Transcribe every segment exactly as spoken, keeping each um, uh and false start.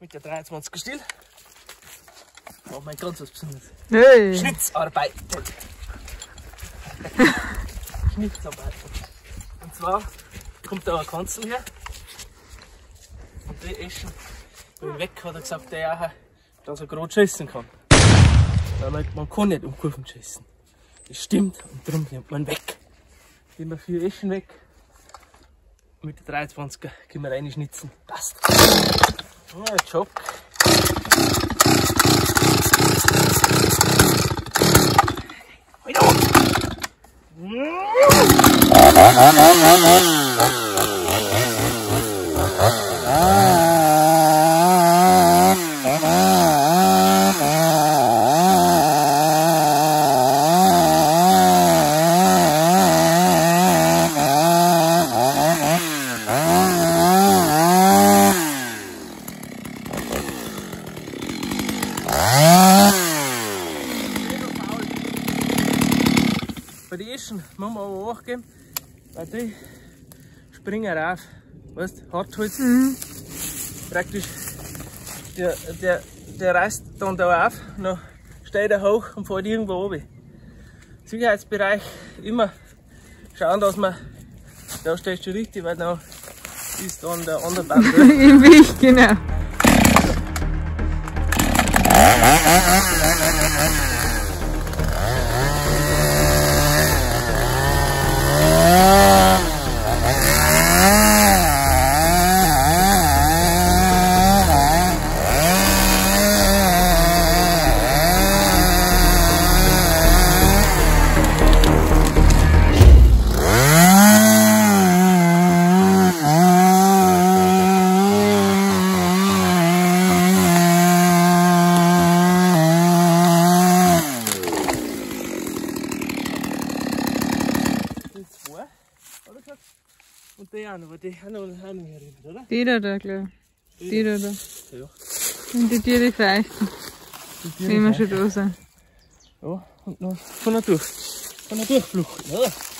mit der dreiundzwanziger still. Oh mein Gott, was Besonderes. Hey. Schnitzarbeiten. Schnitzarbeiten. Und zwar kommt da ein Kanzel her. Und der ist schon weg, hat er gesagt, der, dass er gerade schiessen kann. Weil man kann nicht um Kurven schiessen. Das stimmt, und darum nimmt man weg. Gehen wir vier Eschen weg. Mit der dreiundzwanziger gehen wir rein schnitzen. Passt. Ja, Job. Bei den ersten müssen wir aber nachgeben, weil die springen rauf. Weißt du, Hartholz. Mhm. Praktisch, der, der, der reißt dann da auf, dann steht er hoch und fällt irgendwo oben. Sicherheitsbereich immer schauen, dass man, da stehst du richtig, weil dann ist dann der andere Band. Im Weg, genau. Und die anderen, aber die haben noch nicht erinnert, oder? Die da, da, gleich. Die, die da, da. Ja. Und die Tiere feichten. Sehen wir schon da sind. Ja, und noch von der Durch. Von der Durchflucht. Ja. Ah.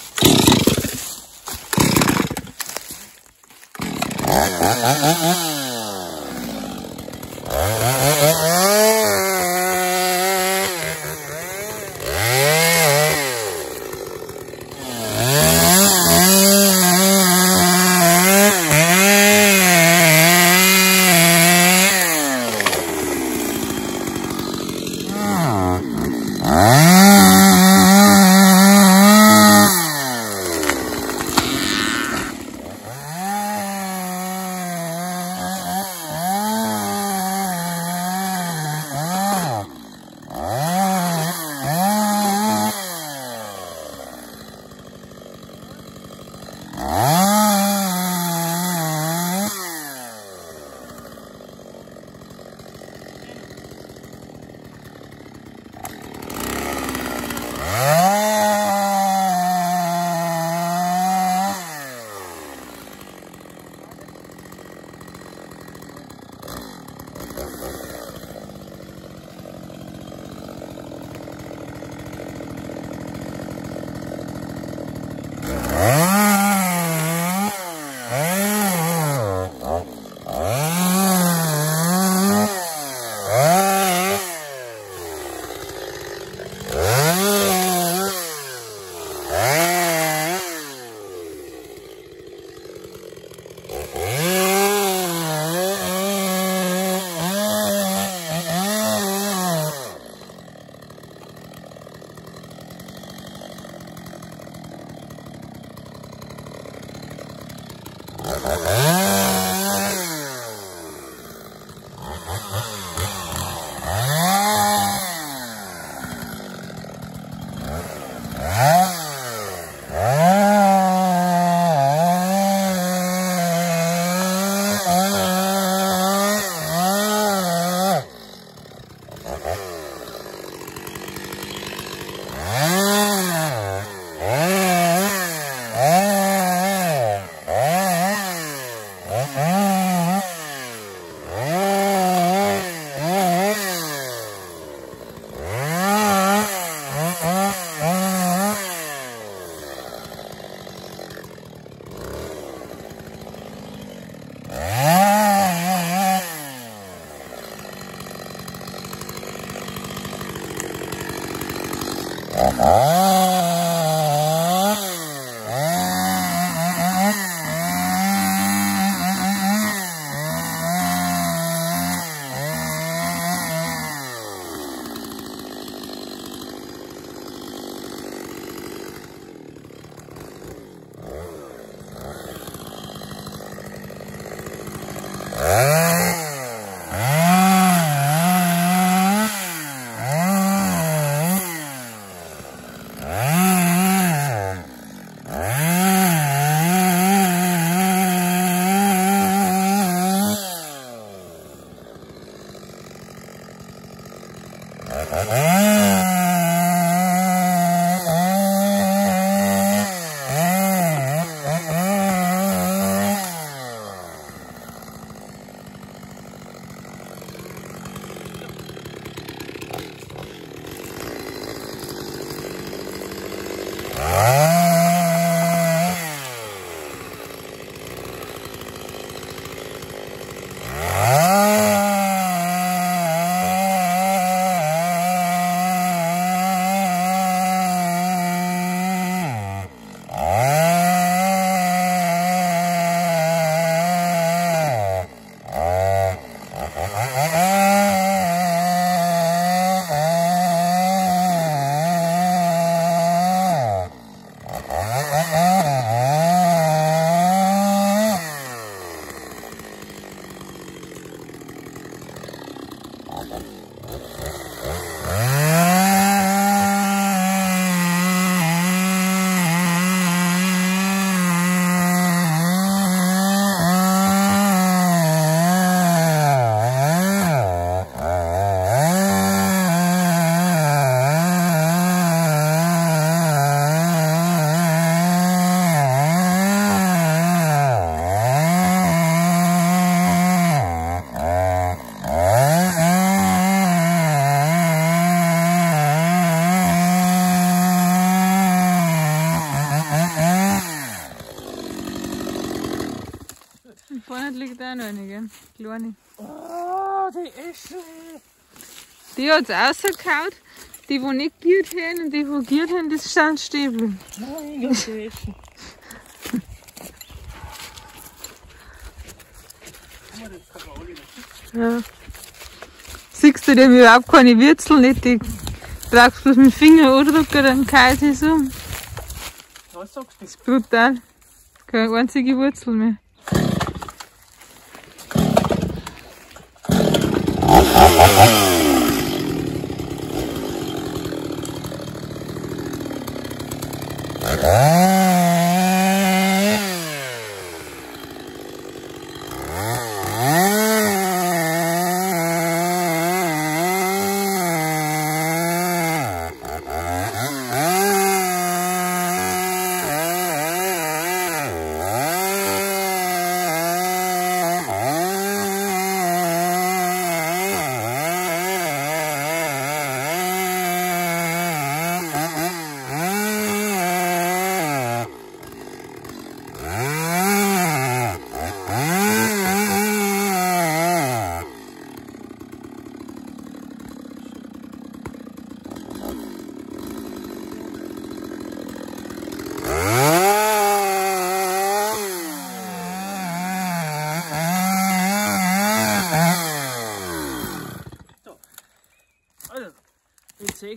vorne liegt auch noch eine, gell? Kleine. Oh, die ist schön. Die hat es rausgehauen. Die, die nicht giert haben und die, die giert haben, das sind Stäbel. Nein, das ist schon. Ja. Siehst du, die haben überhaupt keine Wurzeln, nicht? Die brauchst bloß mit dem Finger andrücken, dann kreist es um. Was sagst du? Das ist brutal. Keine einzige Wurzel mehr.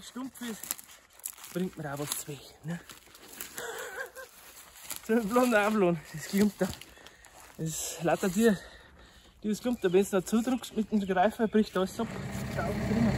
Stumpf ist, bringt mir auch was zu weg. Ne? So ein blonder Ablon, das klumpt da. Das ist lauter Tier. Dieses klumpt da, wenn du da zudrückst mit dem Greifer, bricht alles ab. Schau drüber.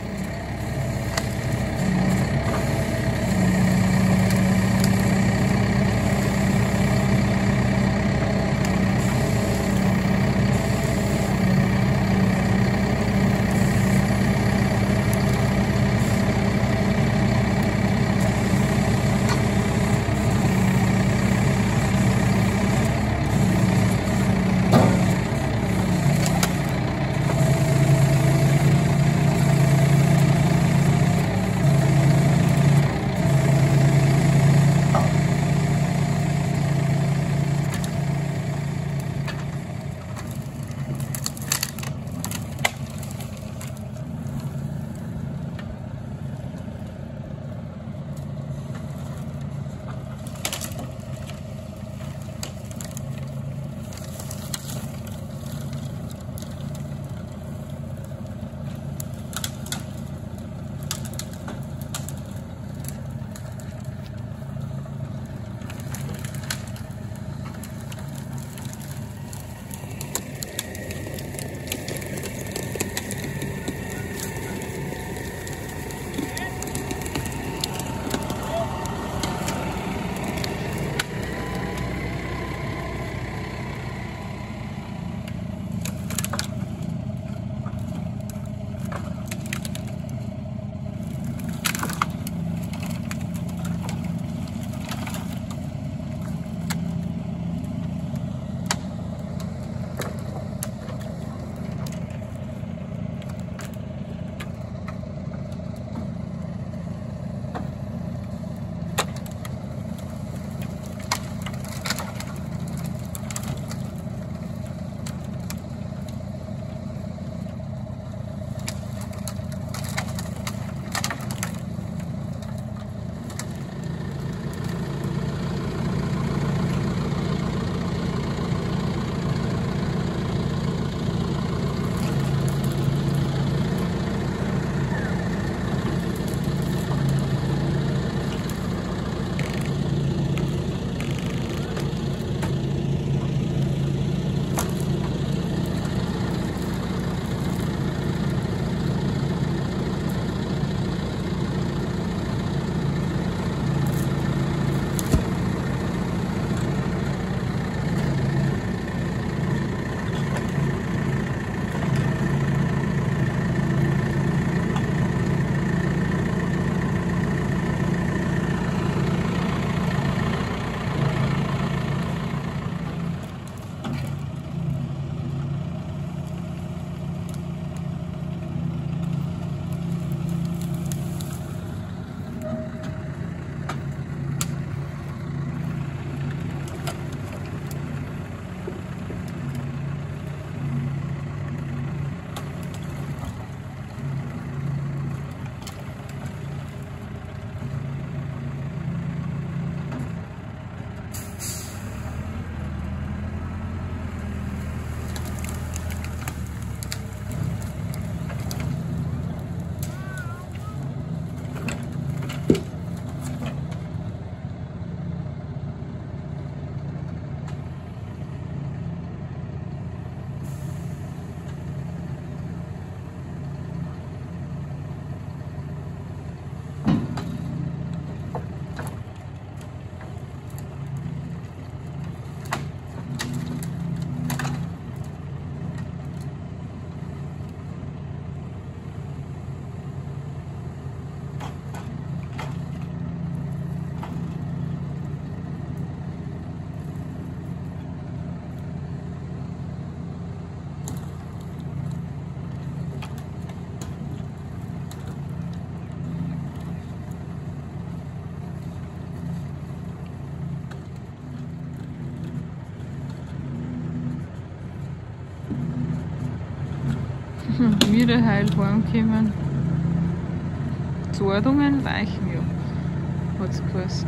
wieder heil heimgekommen. Zordungen weichen ja, hat es geheißen.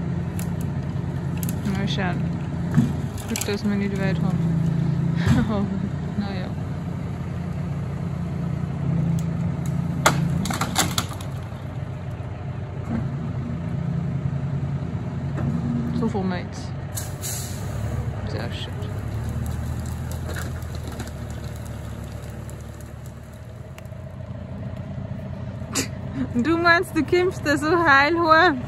Mal schauen. Gut, dass wir nicht weit haben. Naja. So fahren wir jetzt. Sehr schön. Du meinst, du kommst da so heil heim?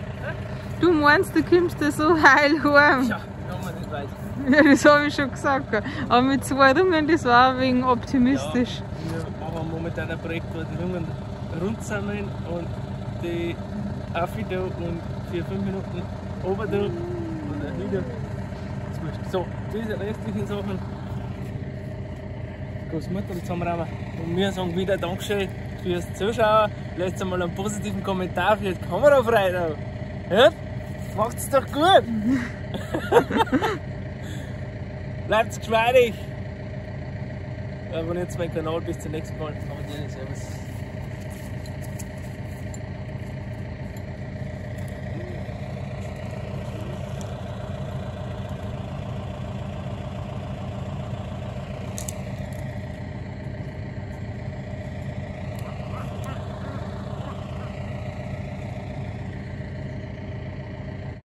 Du meinst, du kommst da so heil heim? Ja, wir nicht weit. Ja, das habe ich schon gesagt. Aber mit zwei Jungen, das war auch wegen optimistisch. Ja, wir haben momentan ein Projekt, wo die Jungen rundsammeln und die Affi da und vier, fünf Minuten oben da und dann wieder. So, diese restlichen Sachen. Groß Mutter zusammenräumen. Und wir sagen wieder Dankeschön fürs Zuschauen. Lasst mal einen positiven Kommentar für die Kamerafreiheit. Ja? Macht's doch gut! Bleibt's geschmeidig! Abonniert meinen Kanal, bis zum nächsten Mal. Servus!